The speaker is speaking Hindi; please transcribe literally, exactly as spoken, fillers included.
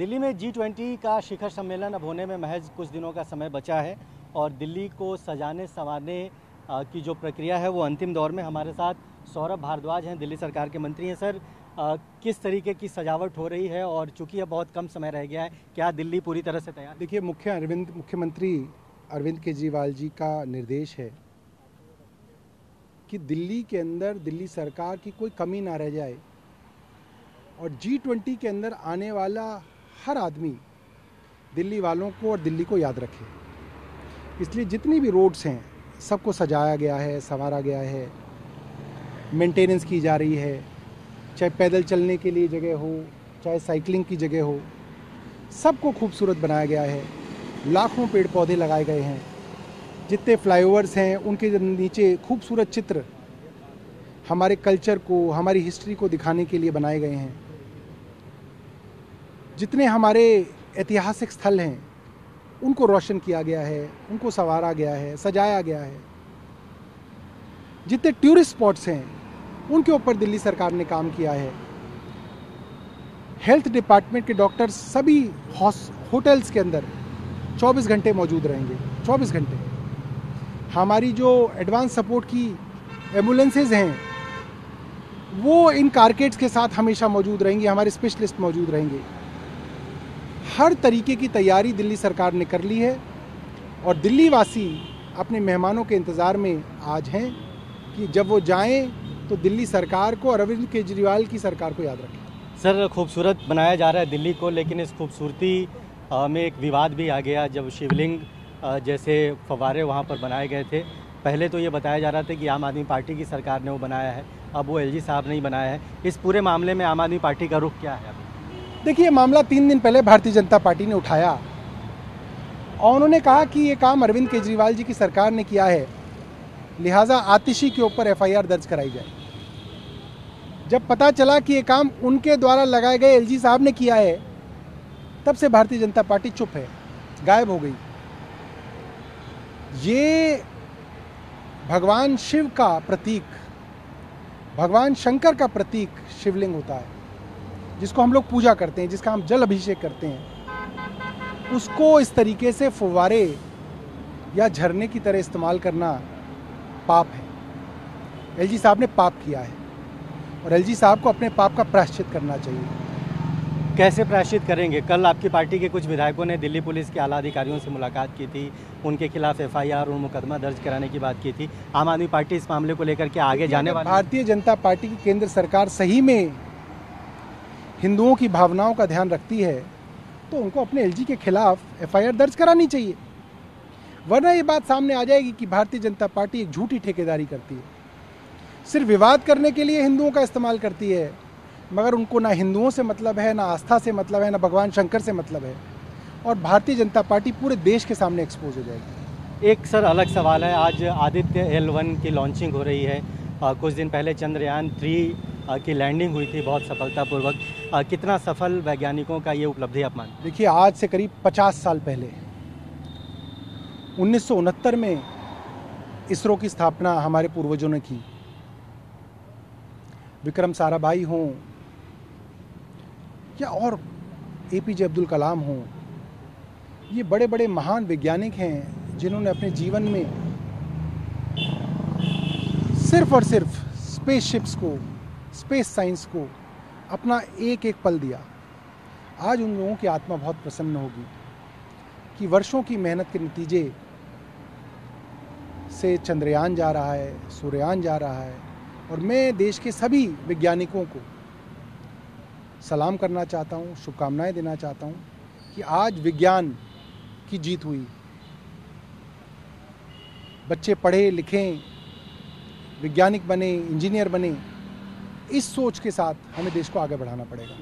दिल्ली में जी ट्वेंटी का शिखर सम्मेलन अब होने में महज कुछ दिनों का समय बचा है और दिल्ली को सजाने संवारने की जो प्रक्रिया है वो अंतिम दौर में। हमारे साथ सौरभ भारद्वाज हैं, दिल्ली सरकार के मंत्री हैं। सर, आ, किस तरीके की सजावट हो रही है और चूंकि यह बहुत कम समय रह गया है, क्या दिल्ली पूरी तरह से तैयार? देखिए, मुख्य अरविंद मुख्यमंत्री अरविंद केजरीवाल जी का निर्देश है कि दिल्ली के अंदर दिल्ली सरकार की कोई कमी ना रह जाए और जी ट्वेंटी के अंदर आने वाला हर आदमी दिल्ली वालों को और दिल्ली को याद रखे। इसलिए जितनी भी रोड्स हैं सबको सजाया गया है, संवारा गया है, मेंटेनेंस की जा रही है, चाहे पैदल चलने के लिए जगह हो, चाहे साइकिलिंग की जगह हो, सबको खूबसूरत बनाया गया है। लाखों पेड़ पौधे लगाए गए हैं, जितने फ्लाईओवर्स हैं उनके नीचे खूबसूरत चित्र हमारे कल्चर को, हमारी हिस्ट्री को दिखाने के लिए बनाए गए हैं। जितने हमारे ऐतिहासिक स्थल हैं उनको रोशन किया गया है, उनको संवारा गया है, सजाया गया है। जितने टूरिस्ट स्पॉट्स हैं उनके ऊपर दिल्ली सरकार ने काम किया है। हेल्थ डिपार्टमेंट के डॉक्टर्स सभी होटल्स के अंदर चौबीस घंटे मौजूद रहेंगे। चौबीस घंटे हमारी जो एडवांस सपोर्ट की एम्बुलेंसेज हैं वो इन कारकेट्स के साथ हमेशा मौजूद रहेंगी, हमारे स्पेशलिस्ट मौजूद रहेंगे। हर तरीके की तैयारी दिल्ली सरकार ने कर ली है और दिल्ली वासी अपने मेहमानों के इंतज़ार में आज हैं कि जब वो जाएं तो दिल्ली सरकार को, अरविंद केजरीवाल की सरकार को याद रखें। सर, खूबसूरत बनाया जा रहा है दिल्ली को, लेकिन इस खूबसूरती में एक विवाद भी आ गया जब शिवलिंग जैसे फव्वारे वहाँ पर बनाए गए थे। पहले तो ये बताया जा रहा था कि आम आदमी पार्टी की सरकार ने वो बनाया है, अब वो एल जी साहब ने ही बनाया है। इस पूरे मामले में आम आदमी पार्टी का रुख क्या है? देखिए, ये मामला तीन दिन पहले भारतीय जनता पार्टी ने उठाया और उन्होंने कहा कि ये काम अरविंद केजरीवाल जी की सरकार ने किया है, लिहाजा आतिशी के ऊपर एफ आई आर दर्ज कराई जाए। जब पता चला कि ये काम उनके द्वारा लगाए गए एल जी साहब ने किया है, तब से भारतीय जनता पार्टी चुप है, गायब हो गई। ये भगवान शिव का प्रतीक, भगवान शंकर का प्रतीक शिवलिंग होता है, जिसको हम लोग पूजा करते हैं, जिसका हम जल अभिषेक करते हैं। उसको इस तरीके से फव्वारे या झरने की तरह इस्तेमाल करना पाप है। एलजी साहब ने पाप किया है और एलजी साहब को अपने पाप का प्रायश्चित करना चाहिए। कैसे प्रायश्चित करेंगे? कल आपकी पार्टी के कुछ विधायकों ने दिल्ली पुलिस के आला अधिकारियों से मुलाकात की थी, उनके खिलाफ एफ आई आर और मुकदमा दर्ज कराने की बात की थी। आम आदमी पार्टी इस मामले को लेकर के आगे जाने वाली? भारतीय जनता पार्टी की केंद्र सरकार सही में हिंदुओं की भावनाओं का ध्यान रखती है तो उनको अपने एलजी के खिलाफ एफ आई आर दर्ज करानी चाहिए, वरना ये बात सामने आ जाएगी कि भारतीय जनता पार्टी एक झूठी ठेकेदारी करती है, सिर्फ विवाद करने के लिए हिंदुओं का इस्तेमाल करती है, मगर उनको ना हिंदुओं से मतलब है, ना आस्था से मतलब है, ना भगवान शंकर से मतलब है और भारतीय जनता पार्टी पूरे देश के सामने एक्सपोज हो जाएगी। एक सर अलग सवाल है, आज आदित्य एल वन की लॉन्चिंग हो रही है। आ, कुछ दिन पहले चंद्रयान थ्री की लैंडिंग हुई थी बहुत सफलतापूर्वक। कितना सफल वैज्ञानिकों का ये उपलब्धि आप मानते? देखिए, आज से करीब पचास साल पहले उन्नीस सौ उनहत्तर में इसरो की स्थापना हमारे पूर्वजों ने की। विक्रम साराभाई हों या और ए पी जे अब्दुल कलाम हों, ये बड़े बड़े महान वैज्ञानिक हैं जिन्होंने अपने जीवन में सिर्फ और सिर्फ स्पेसशिप्स को, स्पेस साइंस को अपना एक एक पल दिया। आज उन लोगों की आत्मा बहुत प्रसन्न होगी कि वर्षों की मेहनत के नतीजे से चंद्रयान जा रहा है, सूर्ययान जा रहा है और मैं देश के सभी वैज्ञानिकों को सलाम करना चाहता हूँ, शुभकामनाएं देना चाहता हूँ कि आज विज्ञान की जीत हुई। बच्चे पढ़े लिखें, वैज्ञानिक बने, इंजीनियर बने, इस सोच के साथ हमें देश को आगे बढ़ाना पड़ेगा।